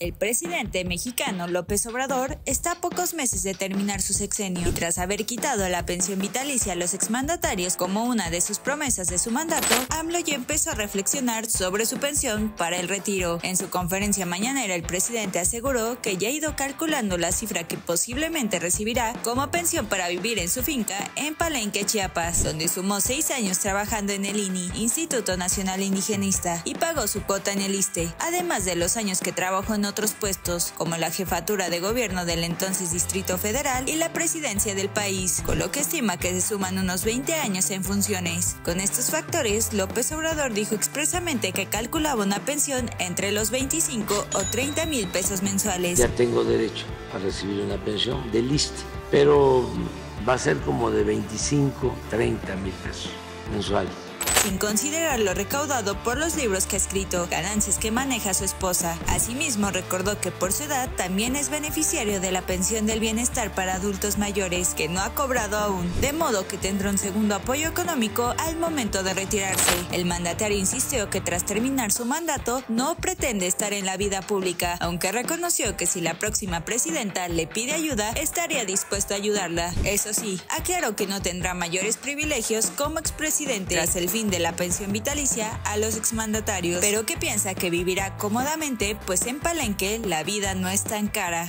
El presidente mexicano López Obrador está a pocos meses de terminar su sexenio y tras haber quitado la pensión vitalicia a los exmandatarios como una de sus promesas de su mandato, AMLO ya empezó a reflexionar sobre su pensión para el retiro. En su conferencia mañanera, el presidente aseguró que ya ha ido calculando la cifra que posiblemente recibirá como pensión para vivir en su finca en Palenque, Chiapas, donde sumó 6 años trabajando en el INI, Instituto Nacional Indigenista, y pagó su cuota en el ISSSTE, además de los años que trabajó en otros puestos, como la jefatura de gobierno del entonces Distrito Federal y la presidencia del país, con lo que estima que se suman unos 20 años en funciones. Con estos factores, López Obrador dijo expresamente que calculaba una pensión entre los 25 o 30 mil pesos mensuales. Ya tengo derecho a recibir una pensión del ISSSTE, pero va a ser como de 25, 30 mil pesos mensuales. Sin considerar lo recaudado por los libros que ha escrito, ganancias que maneja su esposa. Asimismo, recordó que por su edad también es beneficiario de la pensión del bienestar para adultos mayores, que no ha cobrado aún, de modo que tendrá un segundo apoyo económico al momento de retirarse. El mandatario insistió que tras terminar su mandato no pretende estar en la vida pública, aunque reconoció que si la próxima presidenta le pide ayuda, estaría dispuesto a ayudarla. Eso sí, aclaró que no tendrá mayores privilegios como expresidente tras el fin de la pensión vitalicia a los exmandatarios, pero que piensa que vivirá cómodamente, pues en Palenque la vida no es tan cara.